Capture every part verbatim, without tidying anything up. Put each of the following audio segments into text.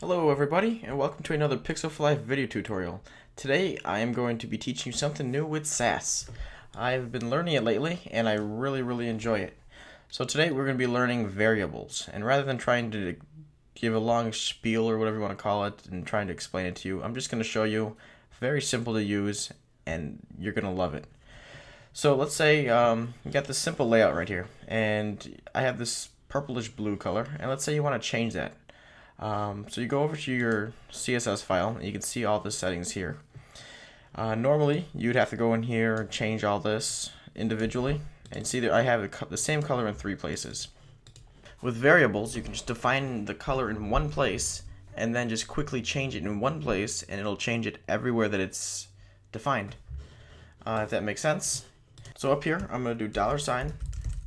Hello everybody, and welcome to another Pixel for Life video tutorial. Today I am going to be teaching you something new with Sass. I've been learning it lately and I really really enjoy it. So today we're going to be learning variables, and rather than trying to give a long spiel or whatever you want to call it and trying to explain it to you, I'm just going to show you very simple to use and you're going to love it. So let's say um, you got this simple layout right here and I have this purplish blue color, and let's say you want to change that. Um, so you go over to your C S S file and you can see all the settings here. Uh, normally you'd have to go in here and change all this individually, and see that I have the same color in three places. With variables you can just define the color in one place and then just quickly change it in one place, and it'll change it everywhere that it's defined, uh, if that makes sense. So up here I'm going to do dollar sign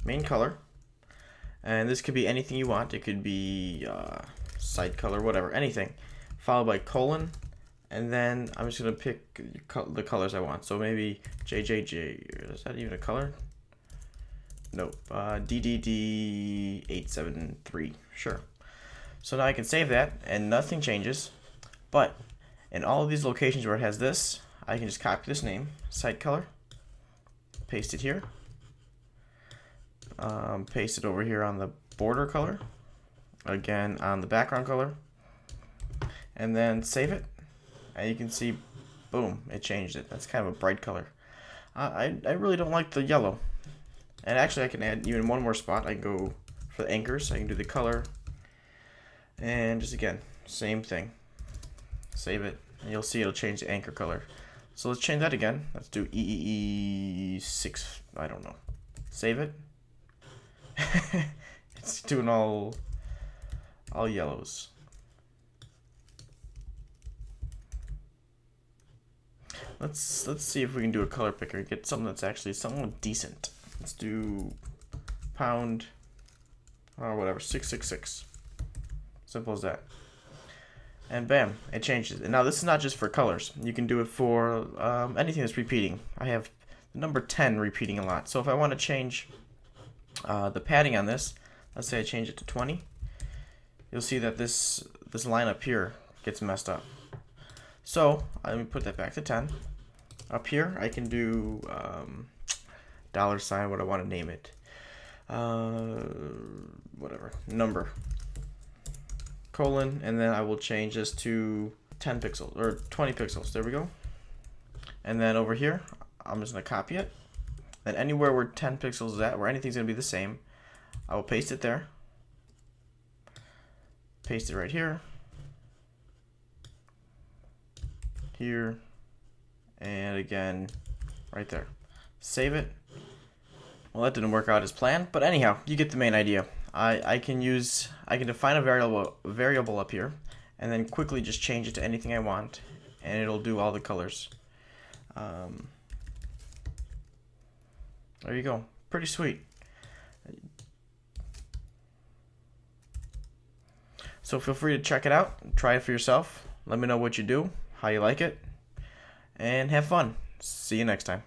main color, and this could be anything you want. It could be uh, side color, whatever, anything, followed by colon, and then I'm just gonna pick the colors I want. So maybe J J J, is that even a color? Nope. uh, D D D eight seven three, sure. So now I can save that and nothing changes, but in all of these locations where it has this, I can just copy this name, side color, paste it here, um, paste it over here on the border color, again on the background color, and then save it, and you can see, boom, it changed it. That's kind of a bright color. uh, I, I really don't like the yellow, and actually I can add even one more spot. I can go for the anchors, so I can do the color and just again same thing, save it, and you'll see it'll change the anchor color. So let's change that again. Let's do E E E six, I don't know, save it. It's doing all all yellows. Let's let's see if we can do a color picker and get something that's actually something decent. Let's do pound or whatever, six six six. Simple as that. And bam, it changes. And now this is not just for colors. You can do it for um, anything that's repeating. I have the number ten repeating a lot. So if I want to change uh, the padding on this, let's say I change it to twenty. You'll see that this this line up here gets messed up. So let me put that back to ten. Up here I can do um, dollar sign, what I want to name it, uh, whatever, number, colon, and then I will change this to ten pixels or twenty pixels. There we go. And then over here I'm just gonna copy it. And anywhere where ten pixels is at, where anything's gonna be the same, I will paste it there. Paste it right here, here, and again right there. Save it. Well, that didn't work out as planned, but anyhow, you get the main idea. I, I can use I can define a variable variable up here and then quickly just change it to anything I want, and it'll do all the colors. Um, there you go. Pretty sweet. So feel free to check it out, try it for yourself, let me know what you do, how you like it, and have fun. See you next time.